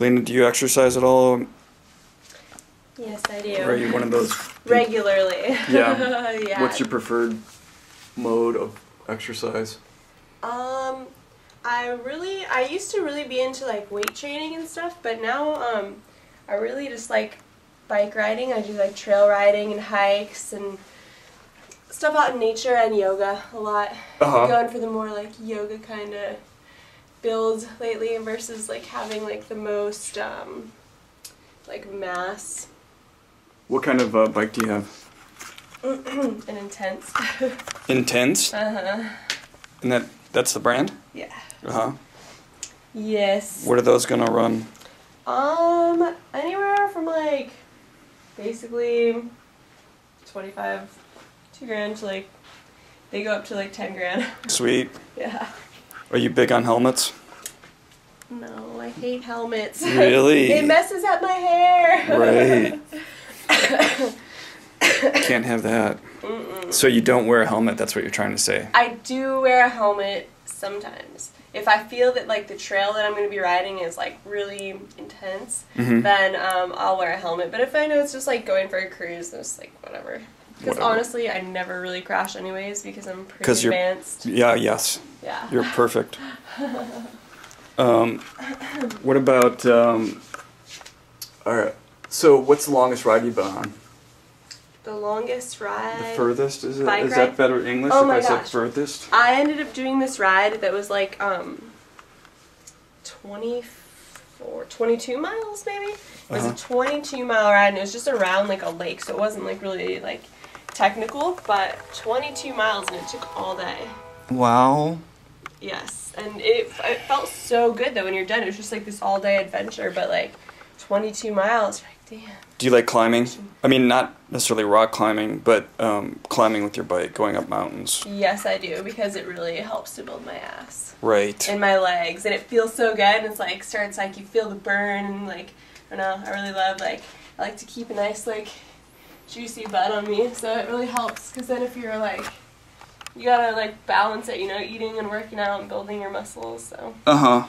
Lena, do you exercise at all? Yes, I do. Or are you one of those? Regularly. Yeah. Yeah. What's your preferred mode of exercise? I used to really be into like weight training and stuff, but now I really just like bike riding. I do like trail riding and hikes and stuff out in nature, and yoga a lot. Uh-huh. Going for the more like yoga kind of build lately versus like having like the most like mass. What kind of bike do you have? An Intense. Intense? Uh-huh. And that's the brand? Yeah. Uh-huh. Yes. What are those gonna run? Anywhere from like basically 25 2 grand to like, they go up to like 10 grand. Sweet. Yeah. Are you big on helmets? No, I hate helmets. Really? It messes up my hair. Right. Can't have that. Mm-mm. So you don't wear a helmet, that's what you're trying to say? I do wear a helmet sometimes. If I feel that like the trail that I'm going to be riding is like really intense, mm-hmm. then I'll wear a helmet. But if I know it's just like going for a cruise, then it's like whatever. Because honestly, I never really crash anyways because I'm pretty advanced. Yeah, yes. Yeah. You're perfect. What about, all right, so what's the longest ride you've been on? The longest ride? The furthest? Is it? Is that better English if I said furthest? I ended up doing this ride that was like 22 miles maybe? It was a 22-mile ride, and it was just around like a lake, so it wasn't like really like technical, but 22 miles, and it took all day. Wow. Yes, and it felt so good though when you're done. It was just like this all-day adventure, but like 22 miles, you're like, damn. Do you like climbing? I mean, not necessarily rock climbing, but climbing with your bike, going up mountains. Yes, I do, because it really helps to build my ass. Right. And my legs, and it feels so good, and it's like, starts like, you feel the burn, and like, I don't know, I really love, like, I like to keep a nice, like, juicy butt on me, so it really helps, because then if you're like, you gotta like balance it, you know, eating and working out and building your muscles, so. Uh-huh.